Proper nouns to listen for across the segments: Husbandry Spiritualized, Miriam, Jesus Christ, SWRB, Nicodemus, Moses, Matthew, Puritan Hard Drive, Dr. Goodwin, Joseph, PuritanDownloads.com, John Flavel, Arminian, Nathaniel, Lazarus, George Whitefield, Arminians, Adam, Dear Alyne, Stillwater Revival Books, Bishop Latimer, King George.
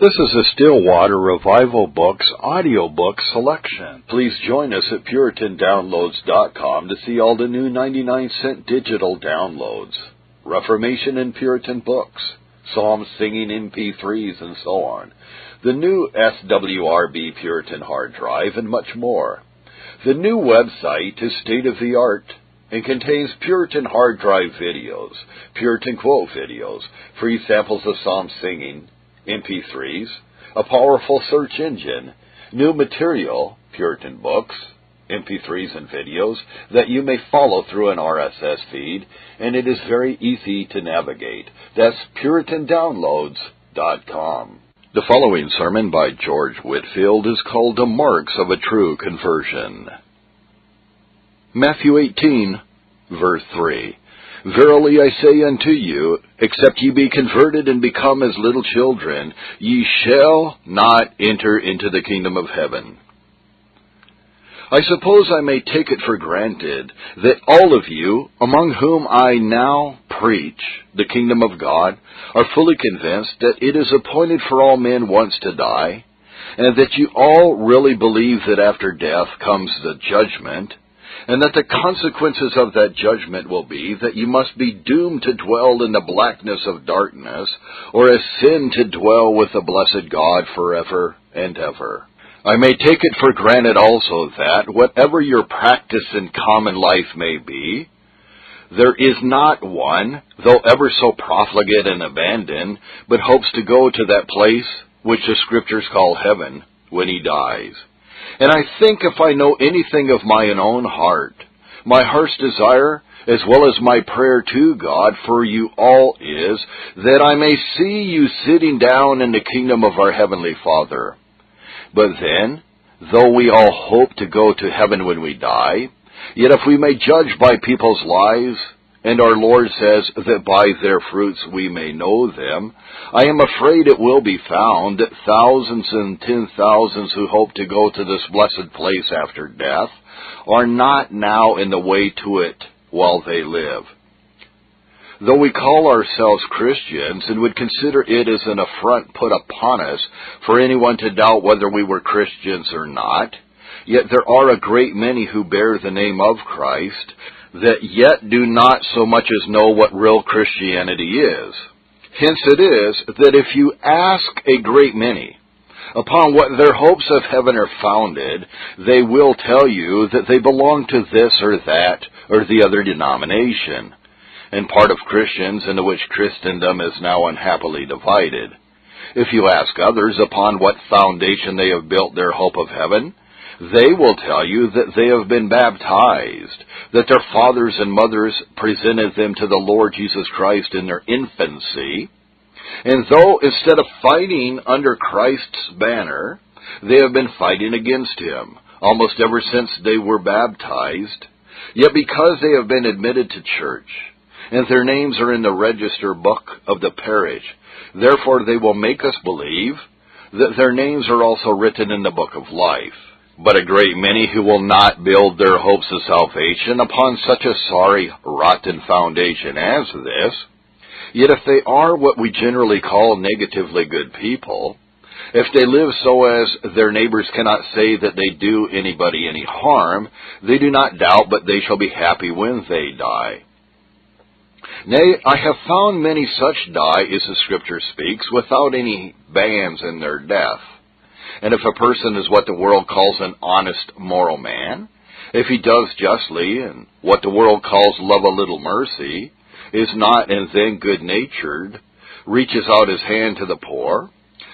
This is a Stillwater Revival Books audiobook selection. Please join us at PuritanDownloads.com to see all the new 99-cent digital downloads, Reformation and Puritan books, Psalm singing MP3s, and so on, the new SWRB Puritan Hard Drive, and much more. The new website is state-of-the-art and contains Puritan Hard Drive videos, Puritan Quote videos, free samples of Psalm singing, MP3s, a powerful search engine, new material, Puritan books, MP3s and videos that you may follow through an RSS feed, and it is very easy to navigate. That's PuritanDownloads.com. The following sermon by George Whitefield is called The Marks of a True Conversion. Matthew 18, verse 3. Verily I say unto you, except ye be converted and become as little children, ye shall not enter into the kingdom of heaven. I suppose I may take it for granted that all of you, among whom I now preach the kingdom of God, are fully convinced that it is appointed for all men once to die, and that you all really believe that after death comes the judgment, and that the consequences of that judgment will be that you must be doomed to dwell in the blackness of darkness, or as sin to dwell with the blessed God forever and ever. I may take it for granted also that, whatever your practice in common life may be, there is not one, though ever so profligate and abandoned, but hopes to go to that place which the Scriptures call heaven when he dies. And I think if I know anything of my own heart, my heart's desire, as well as my prayer to God for you all is, that I may see you sitting down in the kingdom of our Heavenly Father. But then, though we all hope to go to heaven when we die, yet if we may judge by people's lives, and our Lord says that by their fruits we may know them, I am afraid it will be found that thousands and 10,000s who hope to go to this blessed place after death are not now in the way to it while they live. Though we call ourselves Christians and would consider it as an affront put upon us for anyone to doubt whether we were Christians or not, yet there are a great many who bear the name of Christ that yet do not so much as know what real Christianity is. Hence it is that if you ask a great many upon what their hopes of heaven are founded, they will tell you that they belong to this or that or the other denomination, and part of Christians into which Christendom is now unhappily divided. If you ask others upon what foundation they have built their hope of heaven, they will tell you that they have been baptized, that their fathers and mothers presented them to the Lord Jesus Christ in their infancy, and though instead of fighting under Christ's banner, they have been fighting against him almost ever since they were baptized, yet because they have been admitted to church, and their names are in the register book of the parish, therefore they will make us believe that their names are also written in the book of life. But a great many who will not build their hopes of salvation upon such a sorry, rotten foundation as this, yet if they are what we generally call negatively good people, if they live so as their neighbors cannot say that they do anybody any harm, they do not doubt but they shall be happy when they die. Nay, I have found many such die, as the Scripture speaks, without any bands in their death. And if a person is what the world calls an honest moral man, if he does justly and what the world calls love a little mercy, is not and then good-natured, reaches out his hand to the poor,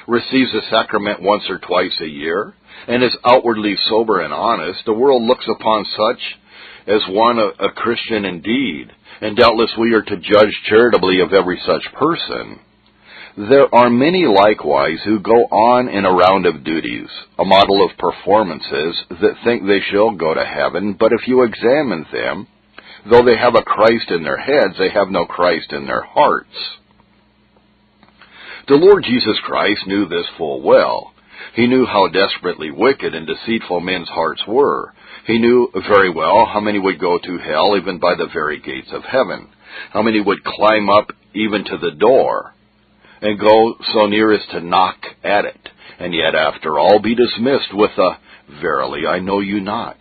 receives the sacrament once or twice a year, and is outwardly sober and honest, the world looks upon such as one a Christian indeed, and doubtless we are to judge charitably of every such person. There are many likewise who go on in a round of duties, a model of performances, that think they shall go to heaven, but if you examine them, though they have a Christ in their heads, they have no Christ in their hearts. The Lord Jesus Christ knew this full well. He knew how desperately wicked and deceitful men's hearts were. He knew very well how many would go to hell even by the very gates of heaven, how many would climb up even to the door. and go so near as to knock at it, and yet after all be dismissed with a, "Verily I know you not."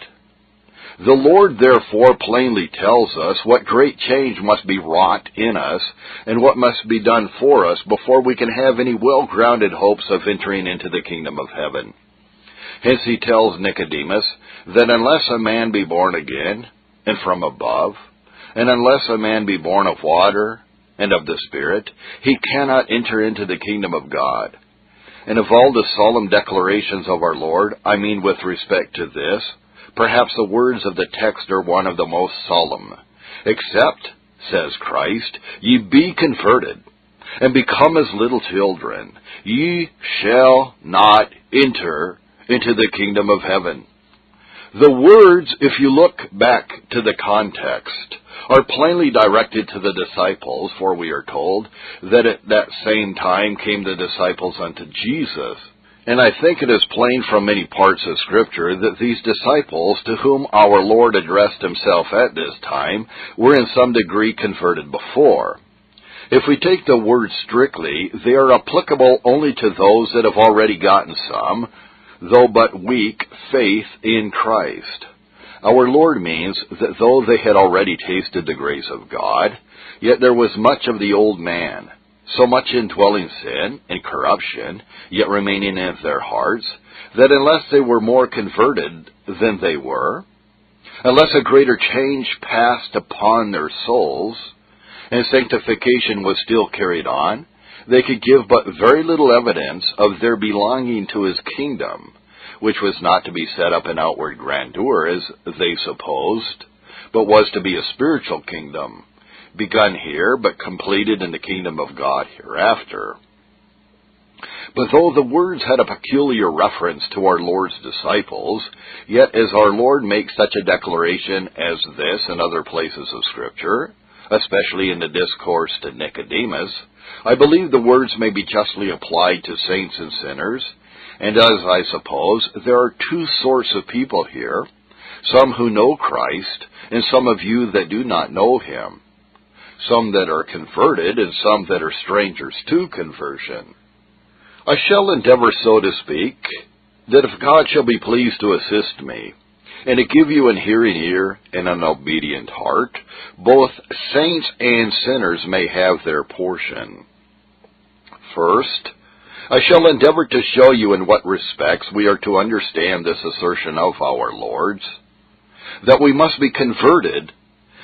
The Lord therefore plainly tells us what great change must be wrought in us and what must be done for us before we can have any well-grounded hopes of entering into the kingdom of heaven. Hence he tells Nicodemus that unless a man be born again and from above, and unless a man be born of water and of the Spirit, he cannot enter into the kingdom of God. And of all the solemn declarations of our Lord, I mean with respect to this, perhaps the words of the text are one of the most solemn. "Except," says Christ, "ye be converted, and become as little children, ye shall not enter into the kingdom of heaven." The words, if you look back to the context, are plainly directed to the disciples, for we are told that at that same time came the disciples unto Jesus. And I think it is plain from many parts of Scripture that these disciples, to whom our Lord addressed himself at this time, were in some degree converted before. If we take the word strictly, they are applicable only to those that have already gotten some, though but weak, faith in Christ. Our Lord means that though they had already tasted the grace of God, yet there was much of the old man, so much indwelling sin and corruption, yet remaining in their hearts, that unless they were more converted than they were, unless a greater change passed upon their souls, and sanctification was still carried on, they could give but very little evidence of their belonging to his kingdom, which was not to be set up in outward grandeur, as they supposed, but was to be a spiritual kingdom, begun here, but completed in the kingdom of God hereafter. But though the words had a peculiar reference to our Lord's disciples, yet as our Lord makes such a declaration as this in other places of Scripture, especially in the discourse to Nicodemus, I believe the words may be justly applied to saints and sinners, and as I suppose, there are two sorts of people here, some who know Christ, and some of you that do not know him. Some that are converted, and some that are strangers to conversion. I shall endeavor, so to speak, that if God shall be pleased to assist me, and to give you an hearing ear and an obedient heart, both saints and sinners may have their portion. First, I shall endeavor to show you in what respects we are to understand this assertion of our Lord's, that we must be converted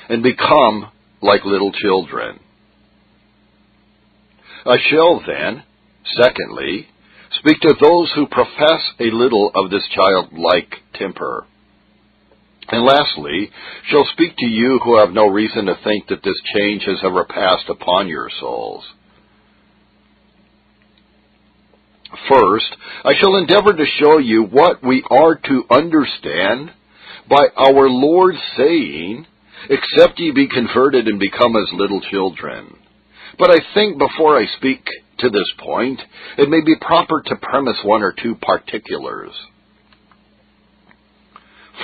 and become like little children. I shall then, secondly, speak to those who profess a little of this childlike temper. And lastly, shall speak to you who have no reason to think that this change has ever passed upon your souls. First, I shall endeavor to show you what we are to understand by our Lord saying, "Except ye be converted and become as little children." But I think before I speak to this point, it may be proper to premise one or two particulars.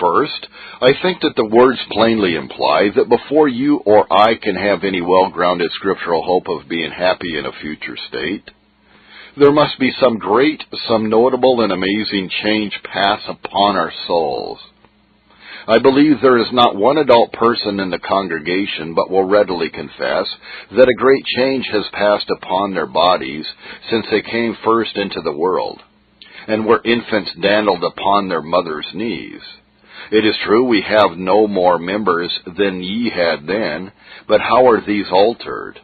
First, I think that the words plainly imply that before you or I can have any well-grounded scriptural hope of being happy in a future state, there must be some great, some notable and amazing change pass upon our souls. I believe there is not one adult person in the congregation but will readily confess that a great change has passed upon their bodies since they came first into the world, and were infants dandled upon their mother's knees. It is true we have no more members than ye had then, but how are these altered?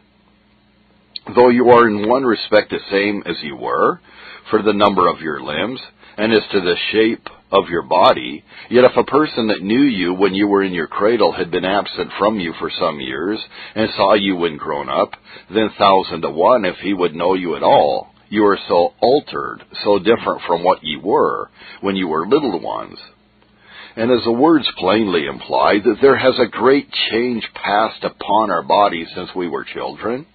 Though you are in one respect the same as you were, for the number of your limbs, and as to the shape of your body, yet if a person that knew you when you were in your cradle had been absent from you for some years, and saw you when grown up, then 1,000 to 1 if he would know you at all, you are so altered, so different from what ye were when you were little ones. And as the words plainly imply that there has a great change passed upon our bodies since we were children,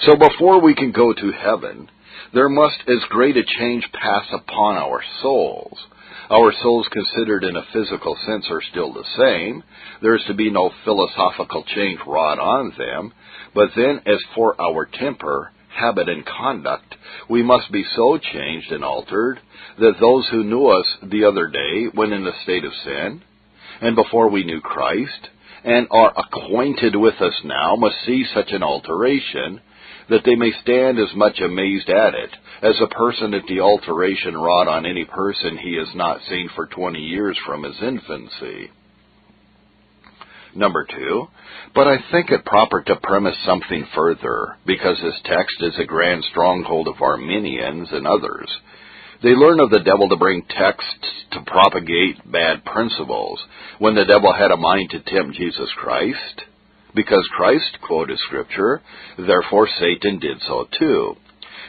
so before we can go to heaven, there must as great a change pass upon our souls. Our souls considered in a physical sense are still the same. There is to be no philosophical change wrought on them. But then, as for our temper, habit and conduct, we must be so changed and altered that those who knew us the other day when in a state of sin, and before we knew Christ, and are acquainted with us now, must see such an alteration that they may stand as much amazed at it as a person at the alteration wrought on any person he has not seen for 20 years from his infancy. Number two, but I think it proper to premise something further, because this text is a grand stronghold of Arminians and others. They learn of the devil to bring texts to propagate bad principles, when the devil had a mind to tempt Jesus Christ, because Christ quoted Scripture, therefore Satan did so too.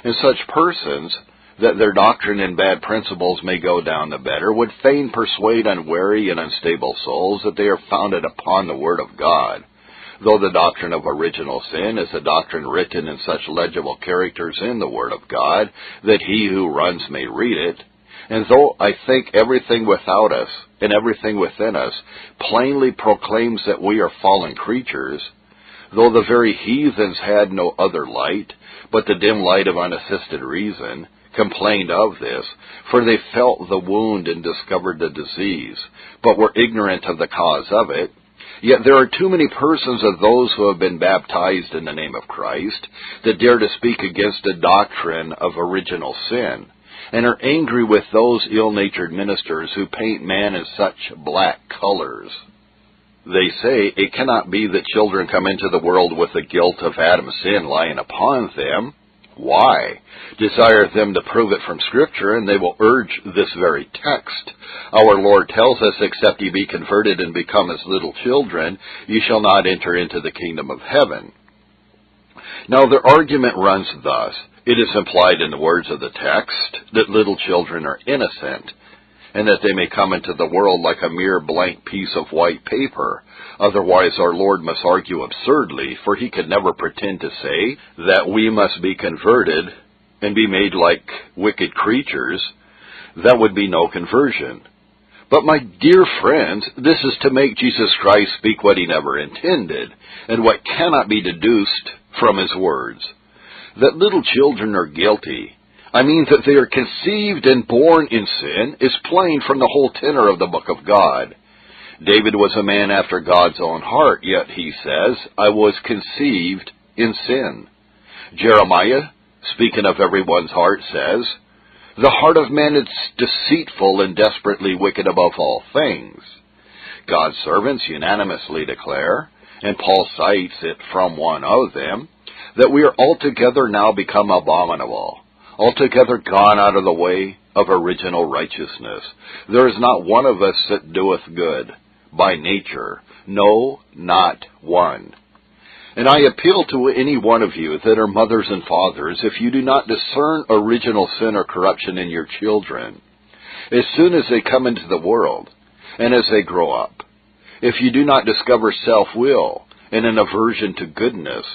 And such persons, that their doctrine and bad principles may go down the better, would fain persuade unwary and unstable souls that they are founded upon the Word of God, though the doctrine of original sin is a doctrine written in such legible characters in the Word of God that he who runs may read it, and though I think everything without us and everything within us plainly proclaims that we are fallen creatures, though the very heathens had no other light but the dim light of unassisted reason, complained of this, for they felt the wound and discovered the disease, but were ignorant of the cause of it. Yet there are too many persons of those who have been baptized in the name of Christ that dare to speak against the doctrine of original sin, and are angry with those ill-natured ministers who paint man in such black colors. They say, it cannot be that children come into the world with the guilt of Adam's sin lying upon them. Why? Desire them to prove it from Scripture, and they will urge this very text. Our Lord tells us, except ye be converted and become as little children, ye shall not enter into the kingdom of heaven. Now their argument runs thus. It is implied in the words of the text that little children are innocent, and that they may come into the world like a mere blank piece of white paper. Otherwise our Lord must argue absurdly, for he could never pretend to say that we must be converted and be made like wicked creatures. That would be no conversion. But my dear friends, this is to make Jesus Christ speak what he never intended, and what cannot be deduced from his words. That little children are guilty, I mean that they are conceived and born in sin, is plain from the whole tenor of the book of God. David was a man after God's own heart, yet he says, I was conceived in sin. Jeremiah, speaking of everyone's heart, says, the heart of man is deceitful and desperately wicked above all things. God's servants unanimously declare, and Paul cites it from one of them, that we are altogether now become abominable, altogether gone out of the way of original righteousness. There is not one of us that doeth good by nature, no, not one. And I appeal to any one of you that are mothers and fathers, if you do not discern original sin or corruption in your children, as soon as they come into the world and as they grow up, if you do not discover self-will and an aversion to goodness,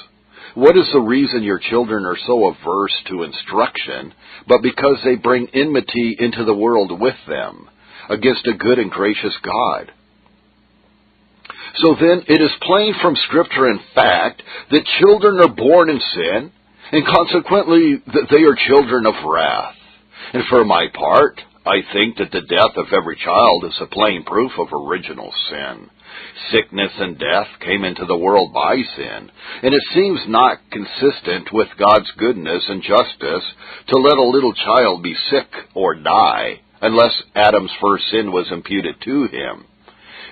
what is the reason your children are so averse to instruction, but because they bring enmity into the world with them against a good and gracious God? So then, it is plain from Scripture and fact that children are born in sin, and consequently that they are children of wrath. And for my part, I think that the death of every child is a plain proof of original sin. Sickness and death came into the world by sin, and it seems not consistent with God's goodness and justice to let a little child be sick or die, unless Adam's first sin was imputed to him.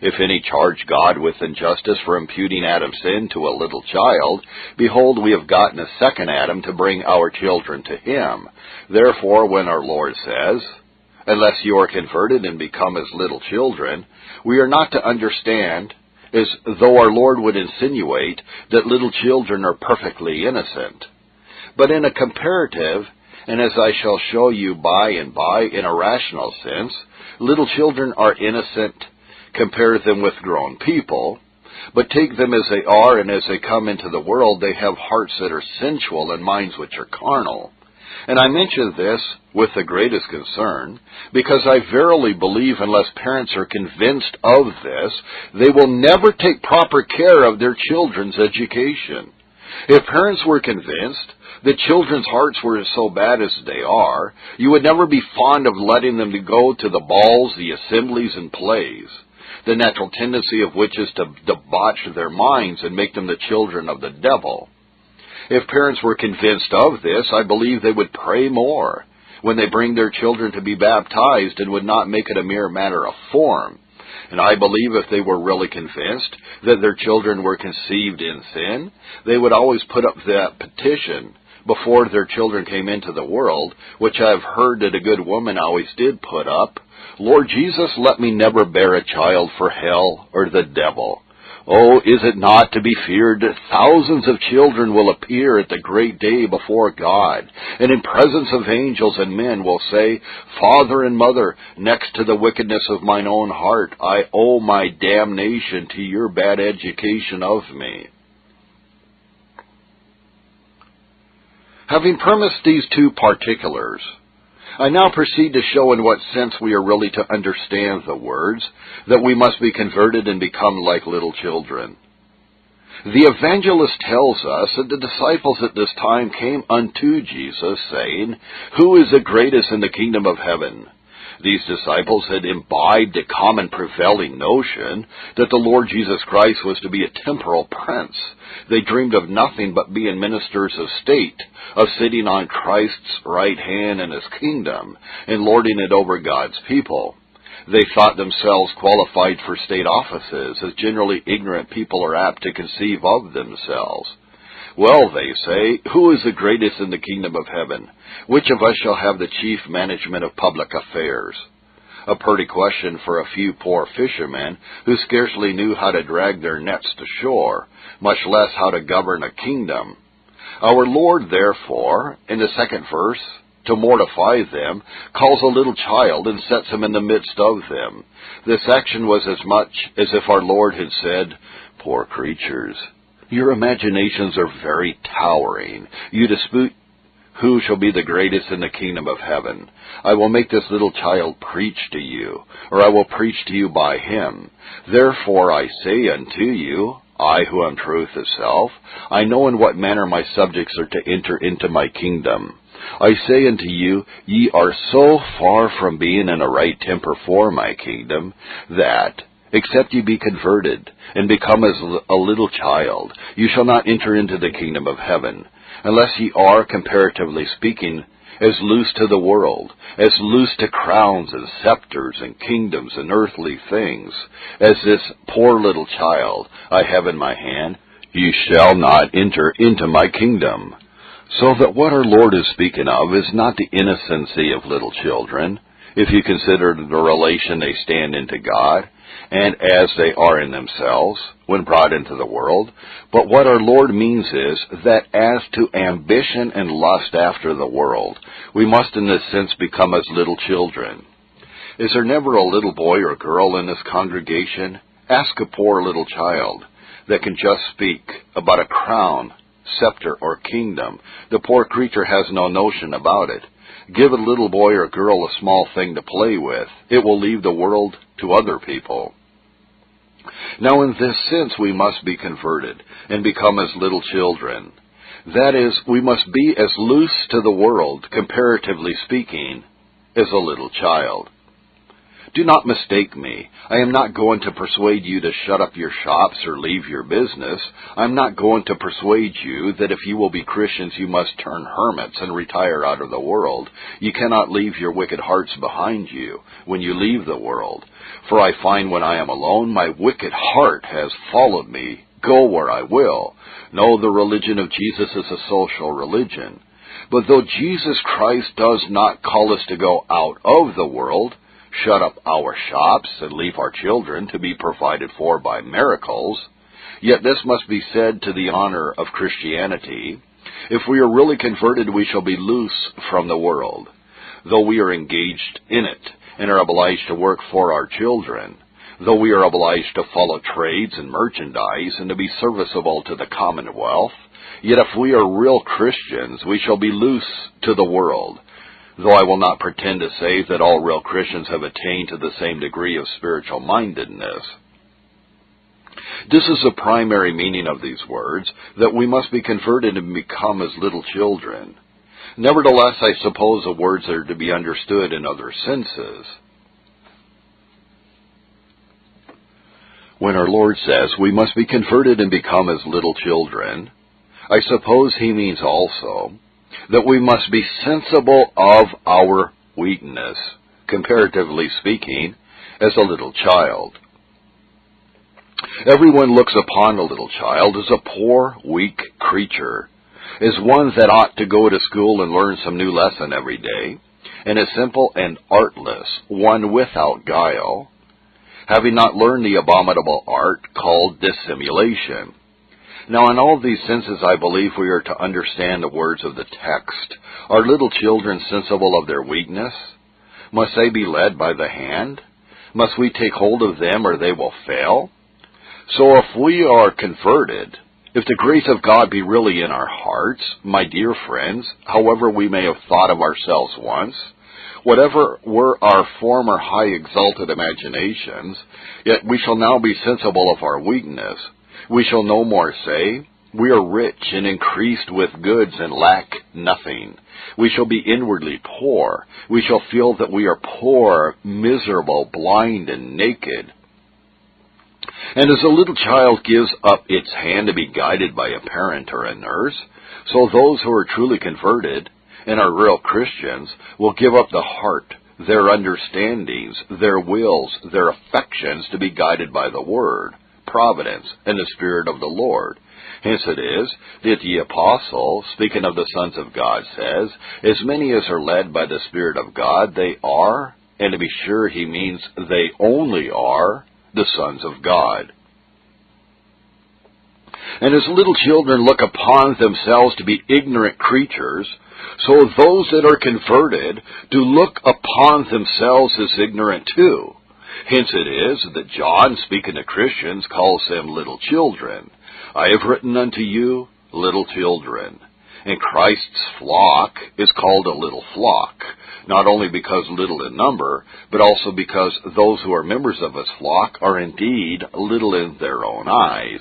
If any charge God with injustice for imputing Adam's sin to a little child, behold, we have gotten a second Adam to bring our children to him. Therefore, when our Lord says, unless you are converted and become as little children, we are not to understand, as though our Lord would insinuate, that little children are perfectly innocent. But in a comparative, and as I shall show you by and by in a rational sense, little children are innocent, compare them with grown people, but take them as they are, and as they come into the world, they have hearts that are sensual and minds which are carnal. And I mention this with the greatest concern, because I verily believe unless parents are convinced of this, they will never take proper care of their children's education. If parents were convinced that children's hearts were so bad as they are, you would never be fond of letting them to go to the balls, the assemblies, and plays, the natural tendency of which is to debauch their minds and make them the children of the devil. If parents were convinced of this, I believe they would pray more when they bring their children to be baptized and would not make it a mere matter of form. And I believe if they were really convinced that their children were conceived in sin, they would always put up that petition before their children came into the world, which I have heard that a good woman always did put up, "Lord Jesus, let me never bear a child for hell or the devil. Oh, is it not to be feared that thousands of children will appear at the great day before God, and in presence of angels and men will say, 'Father and mother, next to the wickedness of mine own heart, I owe my damnation to your bad education of me.'" Having premised these two particulars, I now proceed to show in what sense we are really to understand the words, that we must be converted and become like little children. The evangelist tells us that the disciples at this time came unto Jesus, saying, "Who is the greatest in the kingdom of heaven?" These disciples had imbibed a common prevailing notion that the Lord Jesus Christ was to be a temporal prince. They dreamed of nothing but being ministers of state, of sitting on Christ's right hand in his kingdom, and lording it over God's people. They thought themselves qualified for state offices, as generally ignorant people are apt to conceive of themselves. "Well," they say, "who is the greatest in the kingdom of heaven? Which of us shall have the chief management of public affairs?" A pretty question for a few poor fishermen who scarcely knew how to drag their nets to shore, much less how to govern a kingdom. Our Lord, therefore, in the second verse, to mortify them, calls a little child and sets him in the midst of them. This action was as much as if our Lord had said, "Poor creatures, your imaginations are very towering. You dispute who shall be the greatest in the kingdom of heaven. I will make this little child preach to you, or I will preach to you by him. Therefore I say unto you, I who am truth itself, I know in what manner my subjects are to enter into my kingdom. I say unto you, ye are so far from being in a right temper for my kingdom, that except ye be converted, and become as a little child, you shall not enter into the kingdom of heaven, unless ye are, comparatively speaking, as loose to the world, as loose to crowns and scepters and kingdoms and earthly things, as this poor little child I have in my hand, ye shall not enter into my kingdom." So that what our Lord is speaking of is not the innocency of little children, if you consider the relation they stand in to God, and as they are in themselves, when brought into the world. But what our Lord means is that as to ambition and lust after the world, we must in this sense become as little children. Is there never a little boy or girl in this congregation? Ask a poor little child that can just speak about a crown, scepter, or kingdom. The poor creature has no notion about it. Give a little boy or girl a small thing to play with. It will leave the world to other people. Now in this sense we must be converted and become as little children. That is, we must be as loose to the world, comparatively speaking, as a little child. Do not mistake me. I am not going to persuade you to shut up your shops or leave your business. I am not going to persuade you that if you will be Christians, you must turn hermits and retire out of the world. You cannot leave your wicked hearts behind you when you leave the world. For I find when I am alone, my wicked heart has followed me, go where I will. No, the religion of Jesus is a social religion. But though Jesus Christ does not call us to go out of the world, shut up our shops, and leave our children to be provided for by miracles, yet this must be said to the honor of Christianity. If we are really converted, we shall be loose from the world, though we are engaged in it and are obliged to work for our children, though we are obliged to follow trades and merchandise and to be serviceable to the commonwealth. Yet if we are real Christians, we shall be loose to the world. Though I will not pretend to say that all real Christians have attained to the same degree of spiritual mindedness. This is the primary meaning of these words, that we must be converted and become as little children. Nevertheless, I suppose the words are to be understood in other senses. When our Lord says we must be converted and become as little children, I suppose he means also that we must be sensible of our weakness, comparatively speaking, as a little child. Everyone looks upon a little child as a poor, weak creature, as one that ought to go to school and learn some new lesson every day, and is simple and artless, one without guile, having not learned the abominable art called dissimulation. Now, in all these senses, I believe we are to understand the words of the text. Are little children sensible of their weakness? Must they be led by the hand? Must we take hold of them or they will fail? So if we are converted, if the grace of God be really in our hearts, my dear friends, however we may have thought of ourselves once, whatever were our former high exalted imaginations, yet we shall now be sensible of our weakness. We shall no more say, we are rich and increased with goods and lack nothing. We shall be inwardly poor. We shall feel that we are poor, miserable, blind, and naked. And as a little child gives up its hand to be guided by a parent or a nurse, so those who are truly converted and are real Christians will give up the heart, their understandings, their wills, their affections to be guided by the Word, providence, and the Spirit of the Lord. Hence it is that the apostle, speaking of the sons of God, says, as many as are led by the Spirit of God, they are, and to be sure he means they only are, the sons of God. And as little children look upon themselves to be ignorant creatures, so those that are converted do look upon themselves as ignorant too. Hence it is that John, speaking to Christians, calls them little children. I have written unto you, little children. And Christ's flock is called a little flock, not only because little in number, but also because those who are members of his flock are indeed little in their own eyes.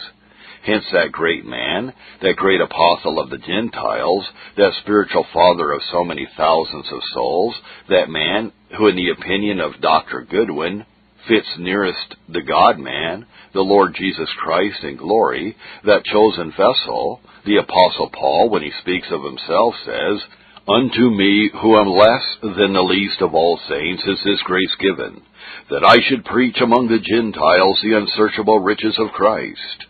Hence that great man, that great apostle of the Gentiles, that spiritual father of so many thousands of souls, that man who, in the opinion of Dr. Goodwin, fits nearest the God-man, the Lord Jesus Christ in glory, that chosen vessel, the Apostle Paul, when he speaks of himself, says, unto me, who am less than the least of all saints, is this grace given, that I should preach among the Gentiles the unsearchable riches of Christ.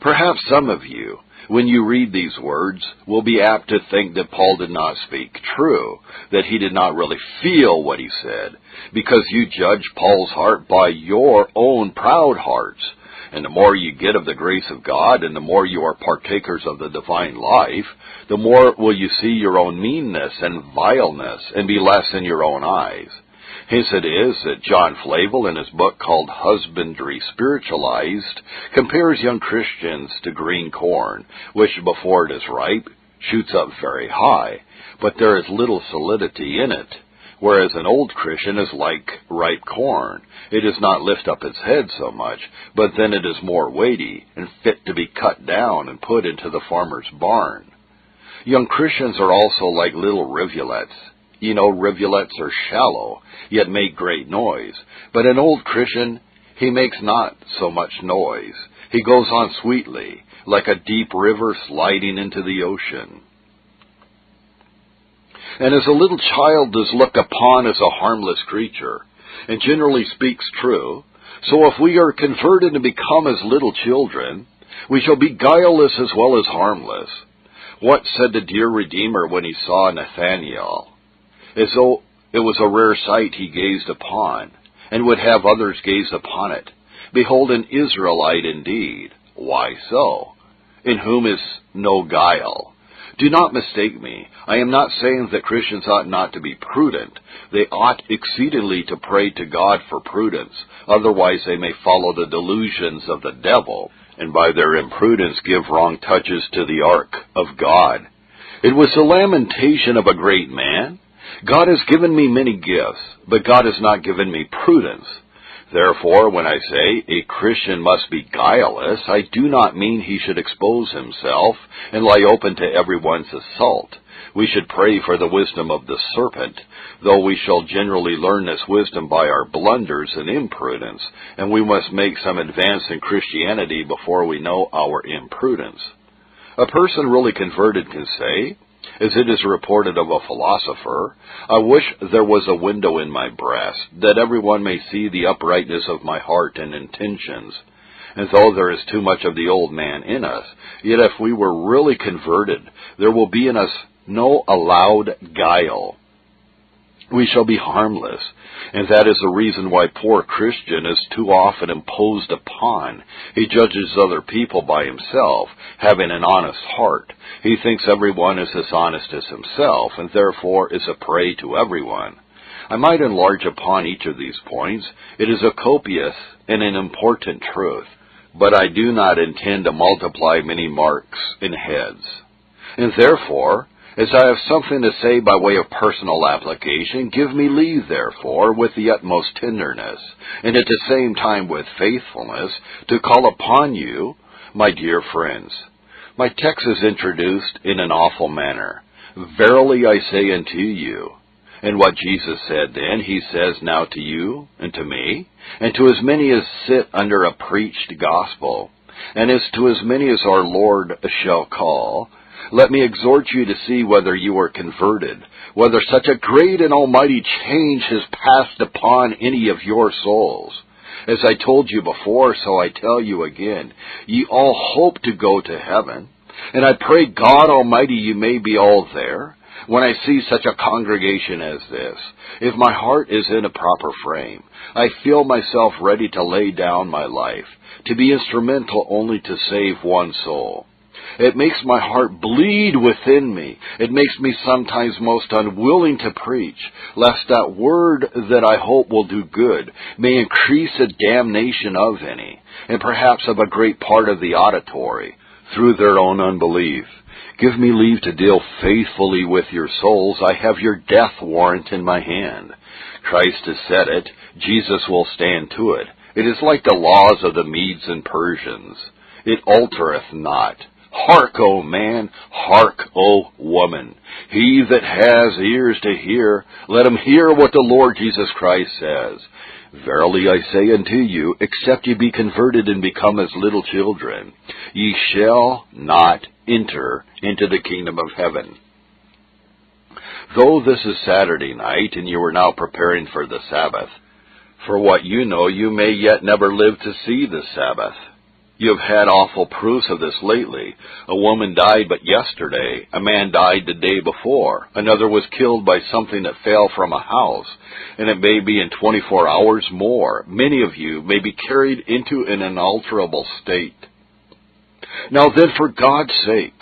Perhaps some of you, when you read these words, will be apt to think that Paul did not speak true, that he did not really feel what he said, because you judge Paul's heart by your own proud hearts. And the more you get of the grace of God, and the more you are partakers of the divine life, the more will you see your own meanness and vileness, and be less in your own eyes. Hence it is that John Flavel, in his book called Husbandry Spiritualized, compares young Christians to green corn, which before it is ripe, shoots up very high, but there is little solidity in it, whereas an old Christian is like ripe corn. It does not lift up its head so much, but then it is more weighty and fit to be cut down and put into the farmer's barn. Young Christians are also like little rivulets. You know, rivulets are shallow, yet make great noise. But an old Christian, he makes not so much noise. He goes on sweetly, like a deep river sliding into the ocean. And as a little child is looked upon as a harmless creature, and generally speaks true, so if we are converted and become as little children, we shall be guileless as well as harmless. What said the dear Redeemer when he saw Nathaniel? As though it was a rare sight he gazed upon, and would have others gaze upon it. Behold, an Israelite indeed. Why so? In whom is no guile. Do not mistake me. I am not saying that Christians ought not to be prudent. They ought exceedingly to pray to God for prudence, otherwise they may follow the delusions of the devil, and by their imprudence give wrong touches to the ark of God. It was the lamentation of a great man. God has given me many gifts, but God has not given me prudence. Therefore, when I say a Christian must be guileless, I do not mean he should expose himself and lie open to everyone's assault. We should pray for the wisdom of the serpent, though we shall generally learn this wisdom by our blunders and imprudence, and we must make some advance in Christianity before we know our imprudence. A person really converted can say, as it is reported of a philosopher, I wish there was a window in my breast, that everyone may see the uprightness of my heart and intentions. And though there is too much of the old man in us, yet if we were really converted, there will be in us no allowed guile. We shall be harmless, and that is the reason why poor Christian is too often imposed upon. He judges other people by himself, having an honest heart. He thinks everyone is as honest as himself, and therefore is a prey to everyone. I might enlarge upon each of these points. It is a copious and an important truth, but I do not intend to multiply many marks and heads. And therefore, as I have something to say by way of personal application, give me leave, therefore, with the utmost tenderness, and at the same time with faithfulness, to call upon you, my dear friends. My text is introduced in an awful manner. Verily I say unto you. And what Jesus said then, he says now to you, and to me, and to as many as sit under a preached gospel, and as to as many as our Lord shall call, let me exhort you to see whether you are converted, whether such a great and almighty change has passed upon any of your souls. As I told you before, so I tell you again, ye all hope to go to heaven, and I pray God Almighty you may be all there. When I see such a congregation as this, if my heart is in a proper frame, I feel myself ready to lay down my life, to be instrumental only to save one soul. It makes my heart bleed within me. It makes me sometimes most unwilling to preach, lest that word that I hope will do good may increase the damnation of any, and perhaps of a great part of the auditory, through their own unbelief. Give me leave to deal faithfully with your souls. I have your death warrant in my hand. Christ has said it. Jesus will stand to it. It is like the laws of the Medes and Persians. It altereth not. Hark, O man, hark, O woman. He that has ears to hear, let him hear what the Lord Jesus Christ says. Verily I say unto you, except ye be converted and become as little children, ye shall not enter into the kingdom of heaven. Though this is Saturday night, and you are now preparing for the Sabbath, for what you know, you may yet never live to see the Sabbath. You have had awful proofs of this lately. A woman died but yesterday. A man died the day before. Another was killed by something that fell from a house. And it may be in 24 hours more. Many of you may be carried into an unalterable state. Now then, for God's sake,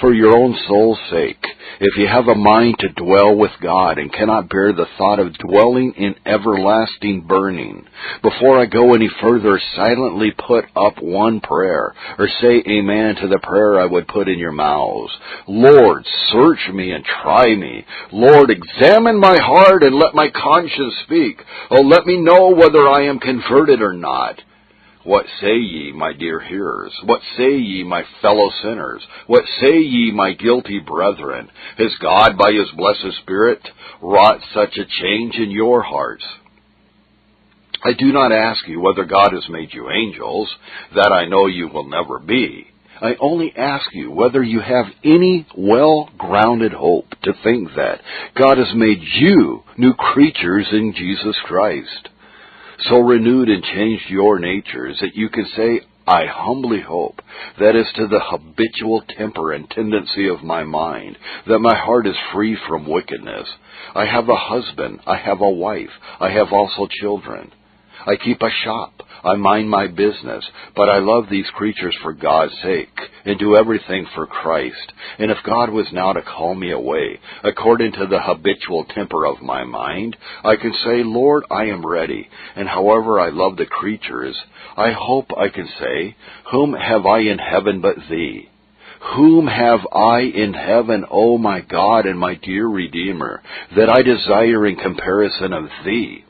for your own soul's sake, if you have a mind to dwell with God and cannot bear the thought of dwelling in everlasting burning, before I go any further, silently put up one prayer, or say amen to the prayer I would put in your mouths. Lord, search me and try me. Lord, examine my heart and let my conscience speak. Oh, let me know whether I am converted or not. What say ye, my dear hearers? What say ye, my fellow sinners? What say ye, my guilty brethren? Has God, by his blessed Spirit, wrought such a change in your hearts? I do not ask you whether God has made you angels. That I know you will never be. I only ask you whether you have any well-grounded hope to think that God has made you new creatures in Jesus Christ, so renewed and changed your natures that you can say, I humbly hope, that is to the habitual temper and tendency of my mind, that my heart is free from wickedness. I have a husband, I have a wife, I have also children. I keep a shop, I mind my business, but I love these creatures for God's sake, and do everything for Christ. And if God was now to call me away, according to the habitual temper of my mind, I can say, Lord, I am ready, and however I love the creatures, I hope I can say, whom have I in heaven but thee? Whom have I in heaven, O my God and my dear Redeemer, that I desire in comparison of thee?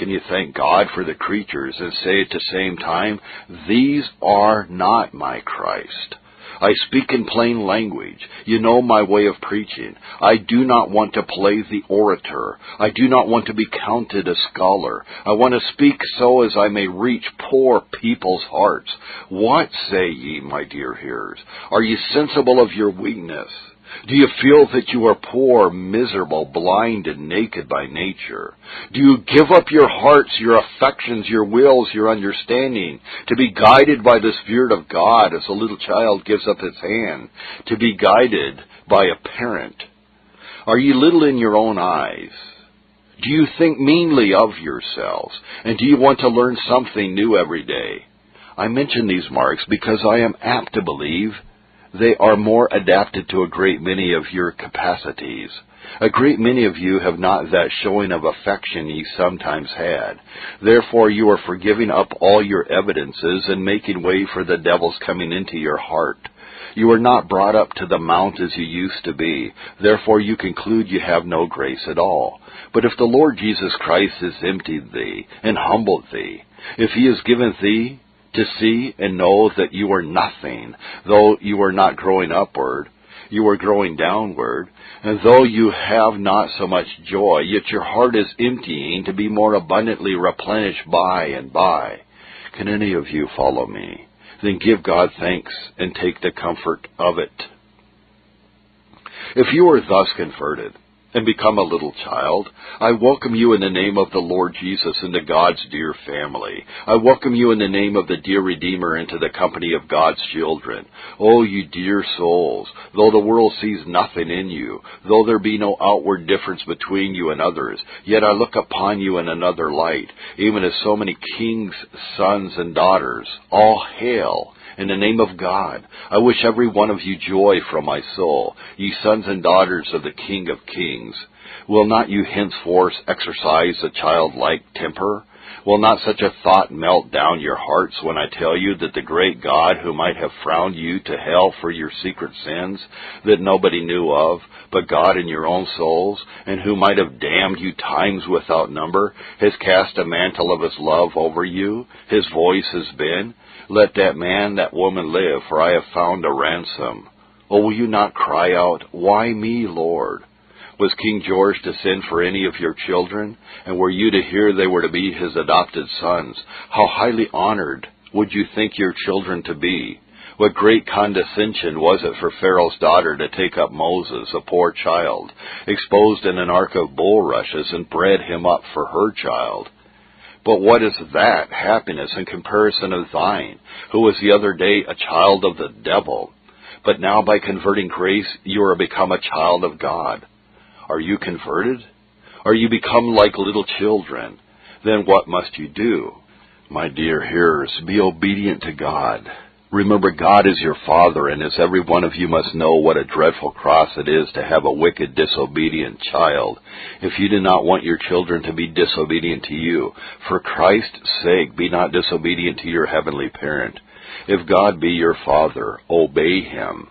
can you thank God for the creatures and say at the same time, these are not my Christ? I speak in plain language. You know my way of preaching. I do not want to play the orator. I do not want to be counted a scholar. I want to speak so as I may reach poor people's hearts. What say ye, my dear hearers? Are ye sensible of your weakness? Do you feel that you are poor, miserable, blind, and naked by nature? Do you give up your hearts, your affections, your wills, your understanding, to be guided by the Spirit of God as a little child gives up his hand, to be guided by a parent? Are ye little in your own eyes? Do you think meanly of yourselves? And do you want to learn something new every day? I mention these marks because I am apt to believe they are more adapted to a great many of your capacities. A great many of you have not that showing of affection ye sometimes had. Therefore you are for giving up all your evidences and making way for the devil's coming into your heart. You are not brought up to the mount as you used to be. Therefore you conclude you have no grace at all. But if the Lord Jesus Christ has emptied thee and humbled thee, if he has given thee to see and know that you are nothing, though you are not growing upward, you are growing downward, and though you have not so much joy, yet your heart is emptying to be more abundantly replenished by and by. Can any of you follow me? Then give God thanks and take the comfort of it. If you are thus converted and become a little child, I welcome you in the name of the Lord Jesus into God's dear family. I welcome you in the name of the dear Redeemer into the company of God's children. Oh, you dear souls, though the world sees nothing in you, though there be no outward difference between you and others, yet I look upon you in another light, even as so many kings, sons, and daughters. All hail! In the name of God, I wish every one of you joy from my soul, ye sons and daughters of the King of Kings. Will not you henceforth exercise a childlike temper? Will not such a thought melt down your hearts when I tell you that the great God who might have frowned you to hell for your secret sins that nobody knew of, but God in your own souls, and who might have damned you times without number, has cast a mantle of his love over you? His voice has been, "Let that man, that woman live, for I have found a ransom." Oh, will you not cry out, "Why me, Lord?" Was King George to send for any of your children? And were you to hear they were to be his adopted sons, how highly honored would you think your children to be? What great condescension was it for Pharaoh's daughter to take up Moses, a poor child, exposed in an ark of bulrushes, and bred him up for her child? But what is that happiness in comparison of thine, who was the other day a child of the devil? But now by converting grace you are become a child of God. Are you converted? Are you become like little children? Then what must you do? My dear hearers, be obedient to God. Remember, God is your Father, and as every one of you must know what a dreadful cross it is to have a wicked, disobedient child, if you do not want your children to be disobedient to you, for Christ's sake, be not disobedient to your heavenly parent. If God be your Father, obey him.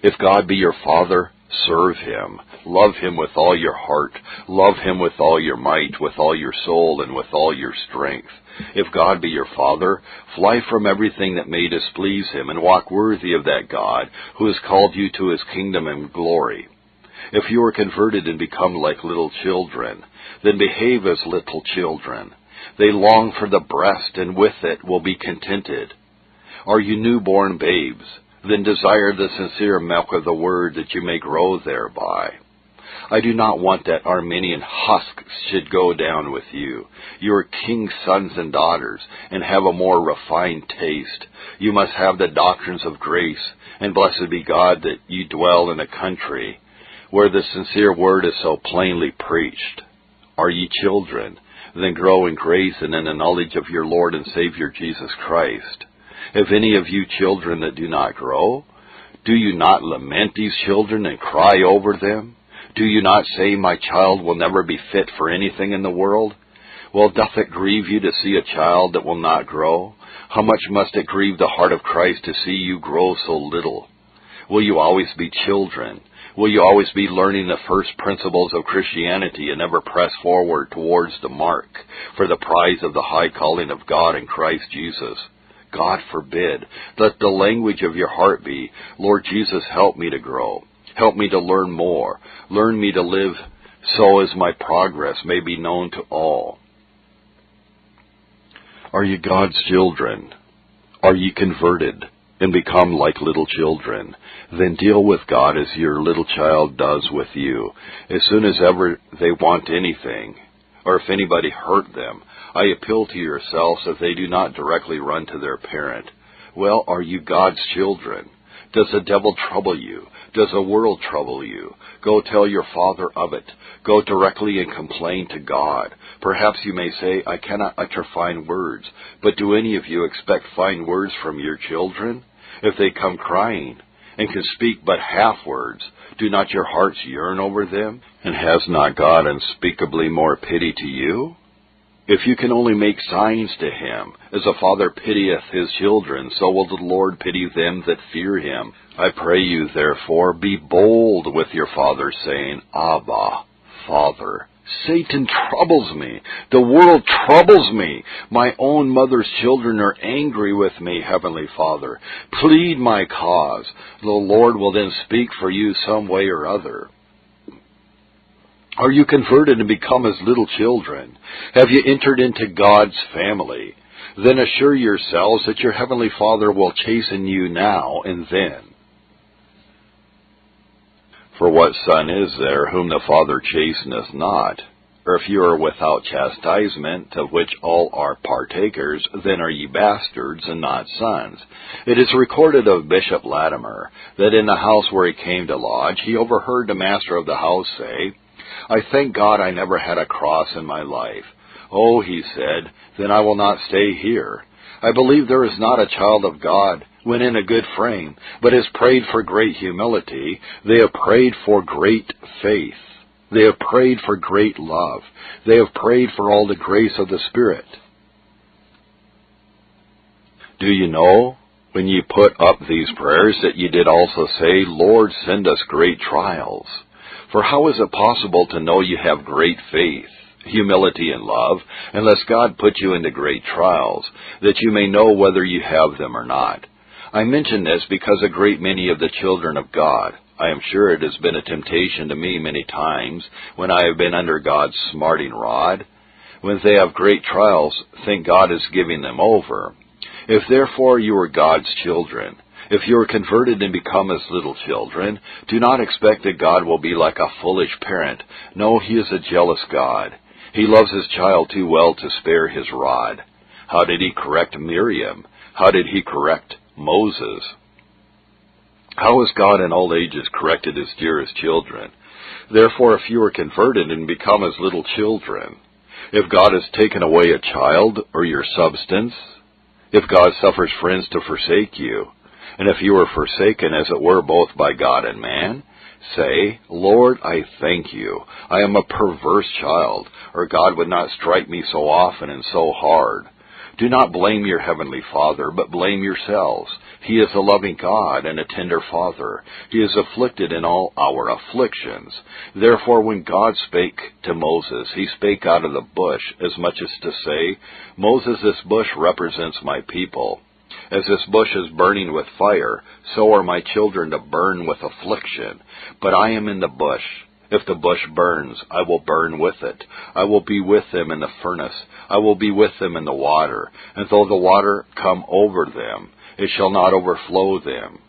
If God be your Father, serve him. Love him with all your heart. Love him with all your might, with all your soul, and with all your strength. If God be your Father, fly from everything that may displease him, and walk worthy of that God who has called you to his kingdom and glory. If you are converted and become like little children, then behave as little children. They long for the breast, and with it will be contented. Are you newborn babes? Then desire the sincere milk of the word, that you may grow thereby. I do not want that Arminian husk should go down with you. You are king's sons and daughters, and have a more refined taste. You must have the doctrines of grace, and blessed be God that you dwell in a country where the sincere word is so plainly preached. Are ye children? Then grow in grace and in the knowledge of your Lord and Savior Jesus Christ. If any of you children that do not grow, do you not lament these children and cry over them? Do you not say, "My child will never be fit for anything in the world"? Well, doth it grieve you to see a child that will not grow? How much must it grieve the heart of Christ to see you grow so little? Will you always be children? Will you always be learning the first principles of Christianity and never press forward towards the mark for the prize of the high calling of God in Christ Jesus? God forbid. Let the language of your heart be, Lord Jesus, help me to grow. Help me to learn more. Learn me to live so as my progress may be known to all. Are you God's children? Are you converted and become like little children? Then deal with God as your little child does with you. As soon as ever they want anything, or if anybody hurt them, I appeal to yourselves if they do not directly run to their parent. Well, are you God's children? Does the devil trouble you? Does the world trouble you? Go tell your father of it. Go directly and complain to God. Perhaps you may say, I cannot utter fine words. But do any of you expect fine words from your children? If they come crying and can speak but half words, do not your hearts yearn over them? And has not God unspeakably more pity to you? If you can only make signs to him, as a father pitieth his children, so will the Lord pity them that fear him. I pray you, therefore, be bold with your father, saying, Abba, Father. Satan troubles me. The world troubles me. My own mother's children are angry with me, Heavenly Father. Plead my cause. The Lord will then speak for you some way or other. Are you converted and become as little children? Have you entered into God's family? Then assure yourselves that your Heavenly Father will chasten you now and then. For what son is there whom the Father chasteneth not? Or if you are without chastisement, of which all are partakers, then are ye bastards and not sons. It is recorded of Bishop Latimer that in the house where he came to lodge, he overheard the master of the house say, I thank God I never had a cross in my life. Oh, he said, then I will not stay here. I believe there is not a child of God when in a good frame, but has prayed for great humility. They have prayed for great faith. They have prayed for great love. They have prayed for all the grace of the Spirit. Do you know, when ye put up these prayers, that ye did also say, Lord, send us great trials? For how is it possible to know you have great faith, humility, and love, unless God put you into great trials, that you may know whether you have them or not? I mention this because a great many of the children of God, I am sure it has been a temptation to me many times, when I have been under God's smarting rod, when they have great trials, think God is giving them over. If therefore you are God's children, if you are converted and become as little children, do not expect that God will be like a foolish parent. No, he is a jealous God. He loves his child too well to spare his rod. How did he correct Miriam? How did he correct Moses? How has God in all ages corrected his dearest children? Therefore, if you are converted and become as little children, if God has taken away a child or your substance, if God suffers friends to forsake you, and if you were forsaken, as it were, both by God and man, say, Lord, I thank you. I am a perverse child, or God would not strike me so often and so hard. Do not blame your Heavenly Father, but blame yourselves. He is a loving God and a tender Father. He is afflicted in all our afflictions. Therefore, when God spake to Moses, he spake out of the bush, as much as to say, Moses, this bush represents my people. As this bush is burning with fire, so are my children to burn with affliction. But I am in the bush. If the bush burns, I will burn with it. I will be with them in the furnace. I will be with them in the water. And though the water come over them, it shall not overflow them.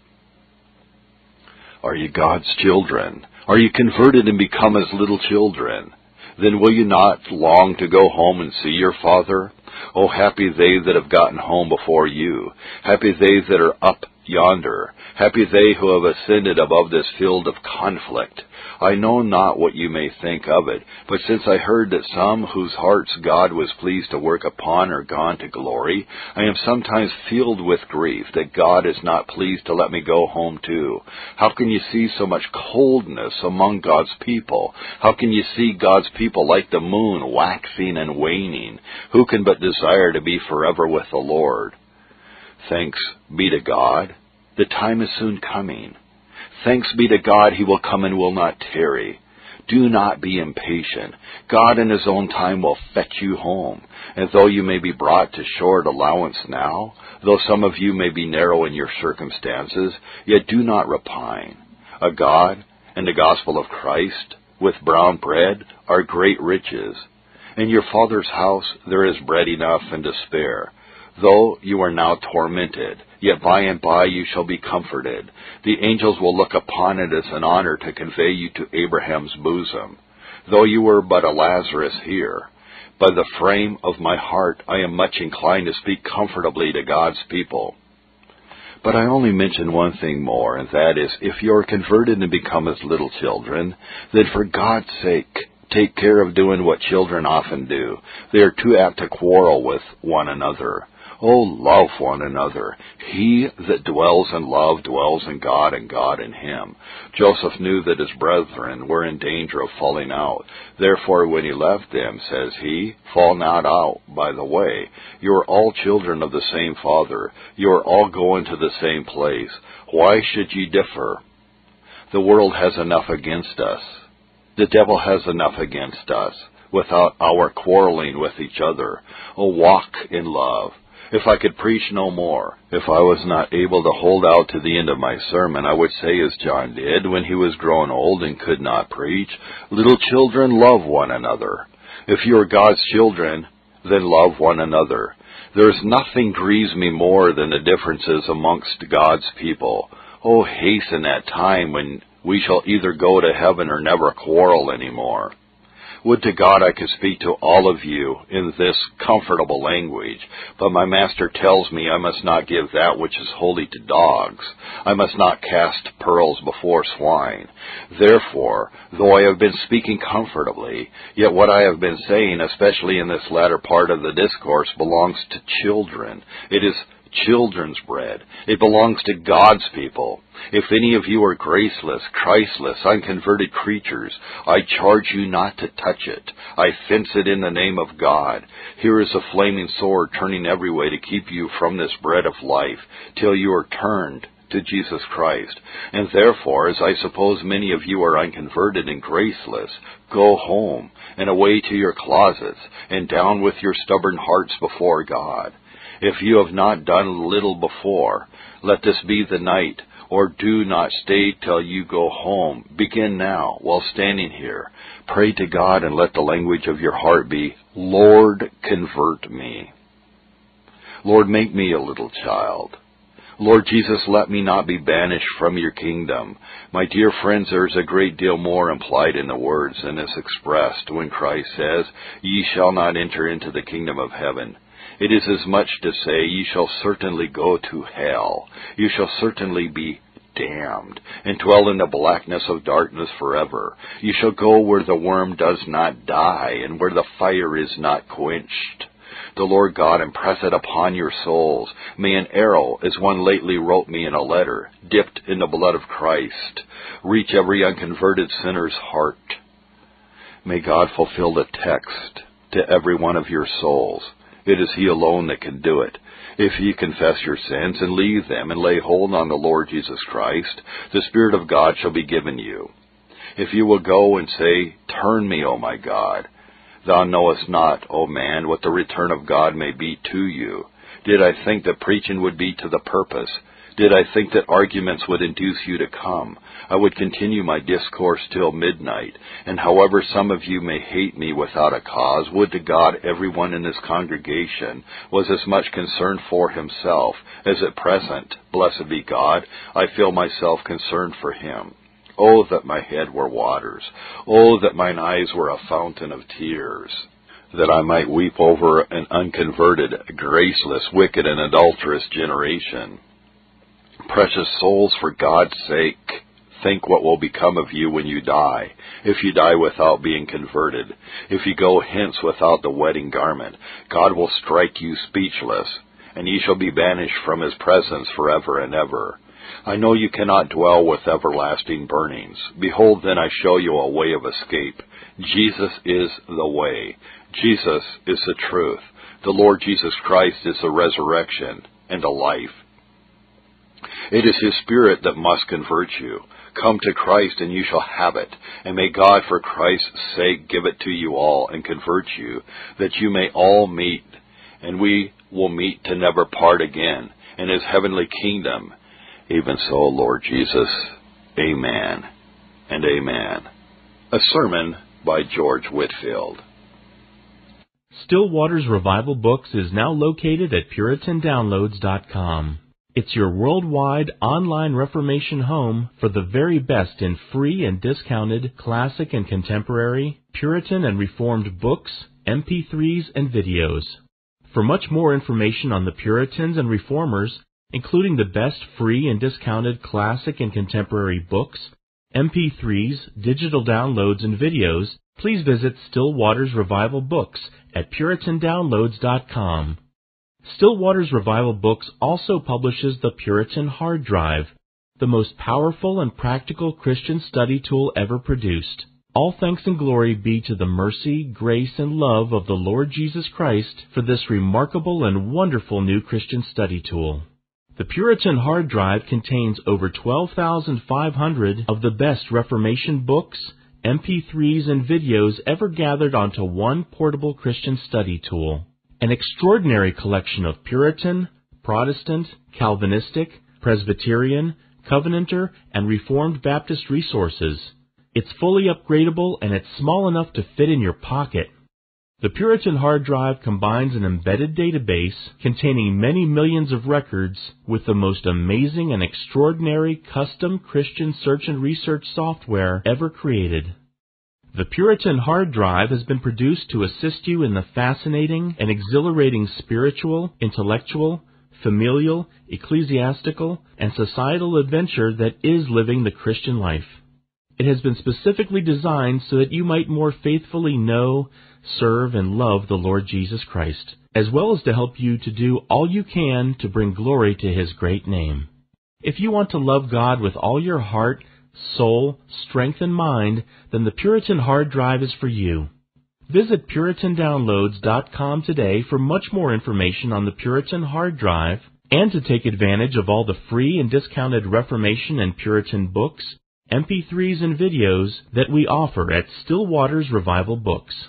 Are you God's children? Are you converted and become as little children? Then will you not long to go home and see your Father? Oh, happy they that have gotten home before you. Happy they that are up yonder. Happy they who have ascended above this field of conflict. I know not what you may think of it, but since I heard that some whose hearts God was pleased to work upon are gone to glory, I am sometimes filled with grief that God is not pleased to let me go home too. How can you see so much coldness among God's people? How can you see God's people like the moon waxing and waning? Who can but desire to be forever with the Lord? Thanks be to God. The time is soon coming. Thanks be to God, he will come and will not tarry. Do not be impatient. God in his own time will fetch you home. And though you may be brought to short allowance now, though some of you may be narrow in your circumstances, yet do not repine. A God and the gospel of Christ with brown bread are great riches. In your Father's house there is bread enough and to spare. Though you are now tormented, yet by and by you shall be comforted. The angels will look upon it as an honor to convey you to Abraham's bosom. Though you were but a Lazarus here, by the frame of my heart I am much inclined to speak comfortably to God's people. But I only mention one thing more, and that is, if you are converted and become as little children, then for God's sake, take care of doing what children often do. They are too apt to quarrel with one another. Oh, love one another. He that dwells in love dwells in God, and God in him. Joseph knew that his brethren were in danger of falling out. Therefore, when he left them, says he, fall not out by the way. You are all children of the same Father. You are all going to the same place. Why should ye differ? The world has enough against us. The devil has enough against us, without our quarreling with each other. Oh, walk in love. If I could preach no more, if I was not able to hold out to the end of my sermon, I would say as John did when he was grown old and could not preach, little children, love one another. If you are God's children, then love one another. There is nothing grieves me more than the differences amongst God's people. Oh, hasten that time when we shall either go to heaven or never quarrel any more. Would to God I could speak to all of you in this comfortable language, but my Master tells me I must not give that which is holy to dogs. I must not cast pearls before swine. Therefore, though I have been speaking comfortably, yet what I have been saying, especially in this latter part of the discourse, belongs to children. It is children's bread. It belongs to God's people. If any of you are graceless, Christless, unconverted creatures, I charge you not to touch it. I fence it in the name of God. Here is a flaming sword turning every way to keep you from this bread of life, till you are turned to Jesus Christ. And therefore, as I suppose many of you are unconverted and graceless, go home and away to your closets, and down with your stubborn hearts before God. If you have not done little before, let this be the night, or do not stay till you go home. Begin now, while standing here. Pray to God and let the language of your heart be, Lord, convert me. Lord, make me a little child. Lord Jesus, let me not be banished from your kingdom. My dear friends, there is a great deal more implied in the words than is expressed when Christ says, Ye shall not enter into the kingdom of heaven. It is as much to say, you shall certainly go to hell. You shall certainly be damned, and dwell in the blackness of darkness forever. You shall go where the worm does not die, and where the fire is not quenched. The Lord God impress it upon your souls. May an arrow, as one lately wrote me in a letter, dipped in the blood of Christ, reach every unconverted sinner's heart. May God fulfill the text to every one of your souls. It is He alone that can do it. If ye confess your sins and leave them and lay hold on the Lord Jesus Christ, the Spirit of God shall be given you. If you will go and say, Turn me, O my God, thou knowest not, O man, what the return of God may be to you. Did I think that preaching would be to the purpose? Did I think that arguments would induce you to come? I would continue my discourse till midnight, and however some of you may hate me without a cause, would to God everyone in this congregation was as much concerned for himself as at present, blessed be God, I feel myself concerned for him. Oh, that my head were waters! Oh, that mine eyes were a fountain of tears! That I might weep over an unconverted, graceless, wicked, and adulterous generation! Precious souls, for God's sake, think what will become of you when you die, if you die without being converted, if you go hence without the wedding garment. God will strike you speechless, and ye shall be banished from his presence forever and ever. I know you cannot dwell with everlasting burnings. Behold, then I show you a way of escape. Jesus is the way. Jesus is the truth. The Lord Jesus Christ is the resurrection and the life. It is his Spirit that must convert you. Come to Christ and you shall have it, and may God for Christ's sake give it to you all and convert you, that you may all meet, and we will meet to never part again in his heavenly kingdom. Even so, Lord Jesus, amen and amen. A sermon by George Whitefield. Stillwater's Revival Books is now located at PuritanDownloads.com. It's your worldwide online Reformation home for the very best in free and discounted classic and contemporary, Puritan and Reformed books, MP3s, and videos. For much more information on the Puritans and Reformers, including the best free and discounted classic and contemporary books, MP3s, digital downloads, and videos, please visit Stillwater's Revival Books at PuritanDownloads.com. Stillwater's Revival Books also publishes the Puritan Hard Drive, the most powerful and practical Christian study tool ever produced. All thanks and glory be to the mercy, grace, and love of the Lord Jesus Christ for this remarkable and wonderful new Christian study tool. The Puritan Hard Drive contains over 12,500 of the best Reformation books, MP3s, and videos ever gathered onto one portable Christian study tool. An extraordinary collection of Puritan, Protestant, Calvinistic, Presbyterian, Covenanter, and Reformed Baptist resources. It's fully upgradable and it's small enough to fit in your pocket. The Puritan Hard Drive combines an embedded database containing many millions of records with the most amazing and extraordinary custom Christian search and research software ever created. The Puritan Hard Drive has been produced to assist you in the fascinating and exhilarating spiritual, intellectual, familial, ecclesiastical, and societal adventure that is living the Christian life. It has been specifically designed so that you might more faithfully know, serve, and love the Lord Jesus Christ, as well as to help you to do all you can to bring glory to His great name. If you want to love God with all your heart, soul, strength, and mind, then the Puritan Hard Drive is for you. Visit PuritanDownloads.com today for much more information on the Puritan Hard Drive and to take advantage of all the free and discounted Reformation and Puritan books, MP3s, and videos that we offer at Stillwater's Revival Books.